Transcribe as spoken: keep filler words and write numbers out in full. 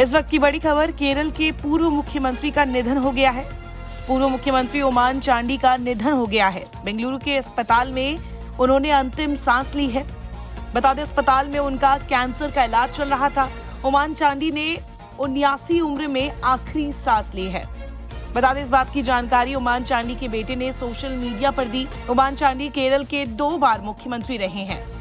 इस वक्त की बड़ी खबर, केरल के पूर्व मुख्यमंत्री का निधन हो गया है। पूर्व मुख्यमंत्री ओमान चांडी का निधन हो गया है। बेंगलुरु के अस्पताल में उन्होंने अंतिम सांस ली है। बता दें, अस्पताल में उनका कैंसर का इलाज चल रहा था। ओमान चांडी ने उन्यासी उम्र में आखिरी सांस ली है। बता दें, इस बात की जानकारी ओमान चांडी के बेटे ने सोशल मीडिया पर दी। ओमान चांडी केरल के दो बार मुख्यमंत्री रहे हैं।